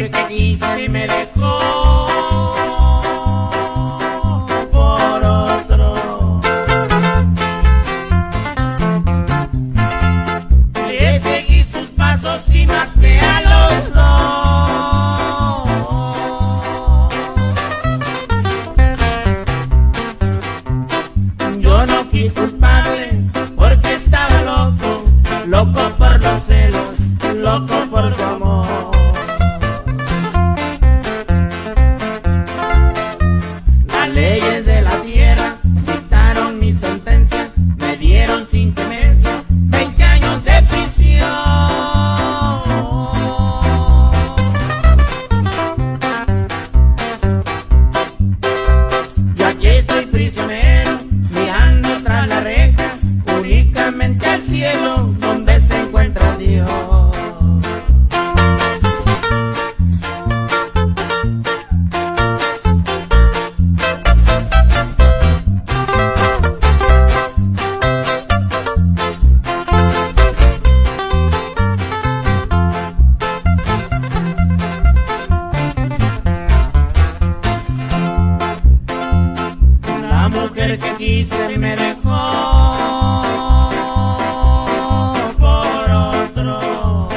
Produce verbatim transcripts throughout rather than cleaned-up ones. mujer que quise y me dejó por otro. Le seguí sus pasos y maté a los dos. Yo no fui culpable porque estaba loco, loco por los celos, loco por su amor. Las leyes de la tierra dictaron mi sentencia, me dieron sin clemencia veinte años de prisión. Yo aquí estoy prisionero, mirando tras las rejas, únicamente al cielo donde se encuentra Dios. La mujer que quise y me dejó por otro.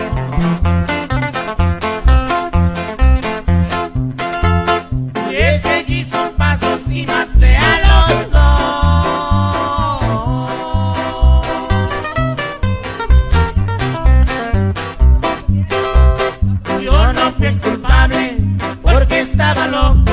Le seguí sus pasos y maté a los dos. Yo no fui el culpable porque estaba loco,